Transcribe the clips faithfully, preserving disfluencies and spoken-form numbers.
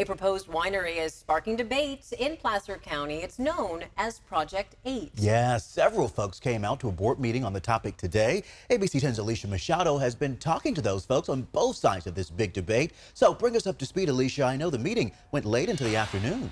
A proposed winery is sparking debates in Placer County. It's known as Project eight. Yeah, several folks came out to a board meeting on the topic today. A B C ten's Alicia Machado has been talking to those folks on both sides of this big debate. So bring us up to speed, Alicia. I know the meeting went late into the afternoon.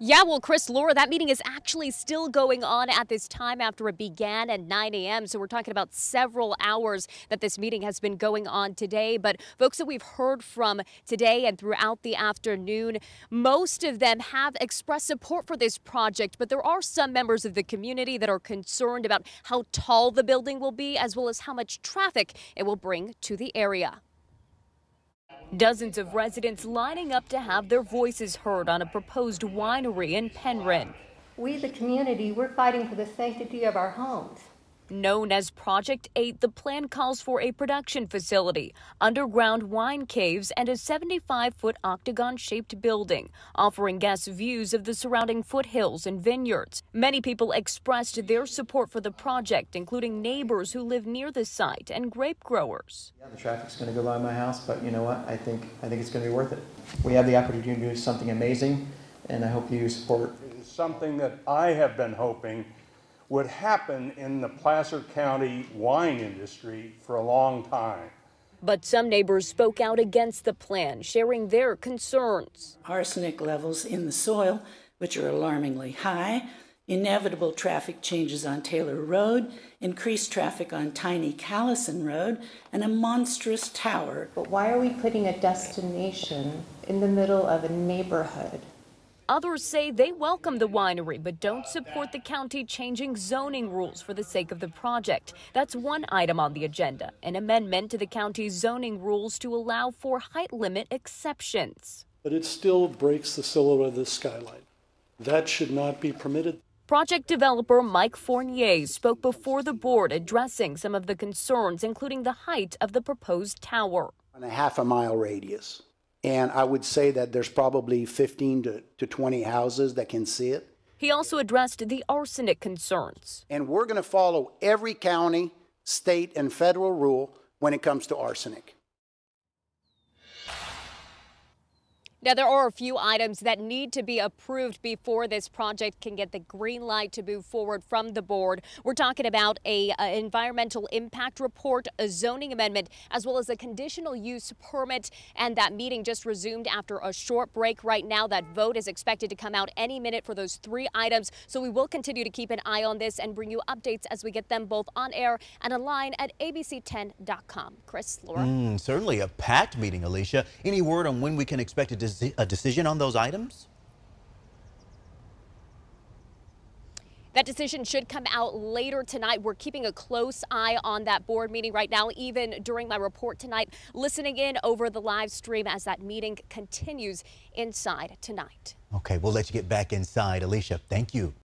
Yeah, well, Chris, Laura, that meeting is actually still going on at this time after it began at nine A M So we're talking about several hours that this meeting has been going on today. But folks that we've heard from today and throughout the afternoon, most of them have expressed support for this project. But there are some members of the community that are concerned about how tall the building will be, as well as how much traffic it will bring to the area. Dozens of residents lining up to have their voices heard on a proposed winery in Penryn. We, the community, we're fighting for the sanctity of our homes. Known as Project eight, the plan calls for a production facility, underground wine caves, and a seventy-five foot octagon-shaped building, offering guests views of the surrounding foothills and vineyards. Many people expressed their support for the project, including neighbors who live near the site and grape growers. Yeah, the traffic's going to go by my house, but you know what? I think, I think it's going to be worth it. We have the opportunity to do something amazing, and I hope you support. It's something that I have been hoping would happen in the Placer County wine industry for a long time. But some neighbors spoke out against the plan, sharing their concerns. Arsenic levels in the soil, which are alarmingly high, inevitable traffic changes on Taylor Road, increased traffic on Tiny Callison Road, and a monstrous tower. But why are we putting a destination in the middle of a neighborhood? Others say they welcome the winery, but don't support the county changing zoning rules for the sake of the project. That's one item on the agenda, an amendment to the county's zoning rules to allow for height limit exceptions. But it still breaks the silhouette of the skyline. That should not be permitted. Project developer Mike Fournier spoke before the board addressing some of the concerns, including the height of the proposed tower. On a half a mile radius. And I would say that there's probably fifteen to twenty houses that can see it. He also addressed the arsenic concerns. And we're going to follow every county, state, and federal rule when it comes to arsenic. Now, there are a few items that need to be approved before this project can get the green light to move forward from the board. We're talking about a, a environmental impact report, a zoning amendment, as well as a conditional use permit. And that meeting just resumed after a short break right now. That vote is expected to come out any minute for those three items. So we will continue to keep an eye on this and bring you updates as we get them both on air and online at A B C ten dot com. Chris, Laura. Mm, certainly a packed meeting, Alicia. Any word on when we can expect a decision? A decision on those items? That decision should come out later tonight. We're keeping a close eye on that board meeting right now, even during my report tonight, listening in over the live stream as that meeting continues inside tonight. Okay, we'll let you get back inside. Alicia, thank you.